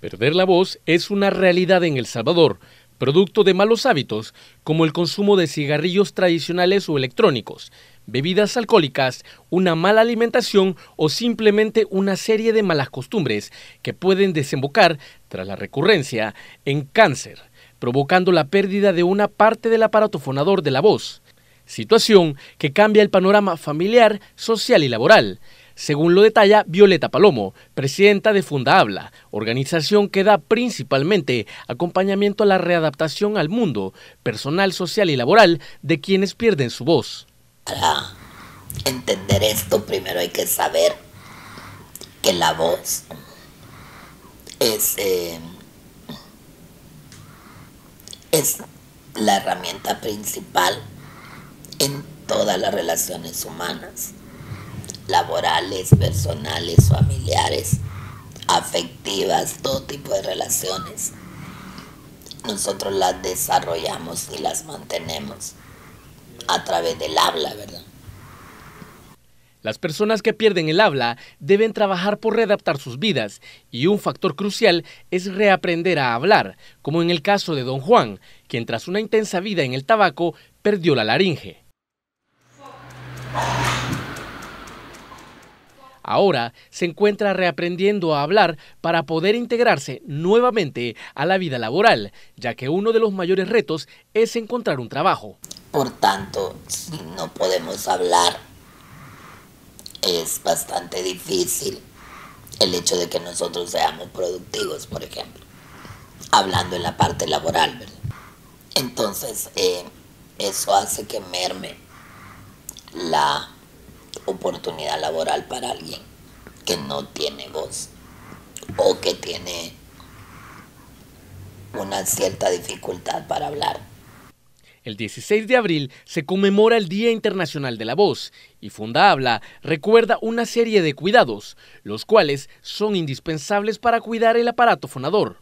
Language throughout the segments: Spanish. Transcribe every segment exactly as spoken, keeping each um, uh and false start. Perder la voz es una realidad en El Salvador, producto de malos hábitos como el consumo de cigarrillos tradicionales o electrónicos, bebidas alcohólicas, una mala alimentación o simplemente una serie de malas costumbres que pueden desembocar, tras la recurrencia, en cáncer, provocando la pérdida de una parte del aparato fonador de la voz, situación que cambia el panorama familiar, social y laboral. Según lo detalla Violeta Palomo, presidenta de Funda Habla, organización que da principalmente acompañamiento a la readaptación al mundo personal, social y laboral de quienes pierden su voz. Para entender esto, primero hay que saber que la voz es, eh, es la herramienta principal en todas las relaciones humanas. Laborales, personales, familiares, afectivas, todo tipo de relaciones. Nosotros las desarrollamos y las mantenemos a través del habla, ¿verdad? Las personas que pierden el habla deben trabajar por readaptar sus vidas y un factor crucial es reaprender a hablar, como en el caso de Don Juan, quien tras una intensa vida en el tabaco perdió la laringe. Ahora se encuentra reaprendiendo a hablar para poder integrarse nuevamente a la vida laboral, ya que uno de los mayores retos es encontrar un trabajo. Por tanto, si no podemos hablar, es bastante difícil el hecho de que nosotros seamos productivos, por ejemplo, hablando en la parte laboral, ¿verdad? Entonces, eh, eso hace que merme la oportunidad laboral para alguien que no tiene voz o que tiene una cierta dificultad para hablar. El dieciséis de abril se conmemora el Día Internacional de la Voz y Funda Habla recuerda una serie de cuidados, los cuales son indispensables para cuidar el aparato fonador.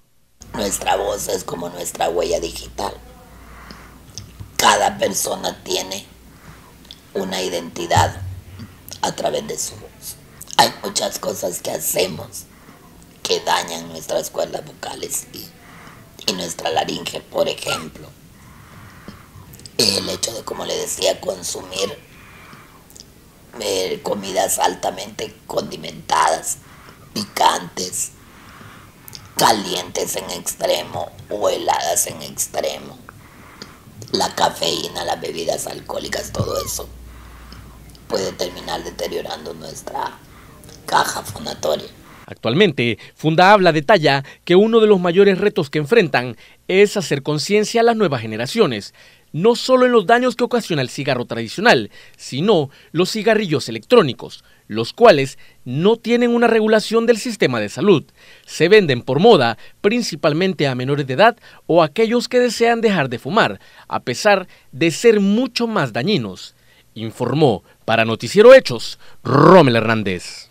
Nuestra voz es como nuestra huella digital. Cada persona tiene una identidad a través de su voz. Hay muchas cosas que hacemos que dañan nuestras cuerdas vocales y, y nuestra laringe, por ejemplo. El hecho de, como le decía, consumir eh, comidas altamente condimentadas, picantes, calientes en extremo o heladas en extremo, la cafeína, las bebidas alcohólicas, todo eso puede terminar deteriorando nuestra caja fonatoria. Actualmente, Funda Habla detalla que uno de los mayores retos que enfrentan es hacer conciencia a las nuevas generaciones, no solo en los daños que ocasiona el cigarro tradicional, sino los cigarrillos electrónicos, los cuales no tienen una regulación del sistema de salud. Se venden por moda, principalmente a menores de edad o a aquellos que desean dejar de fumar, a pesar de ser mucho más dañinos. Informó para Noticiero Hechos, Romel Hernández.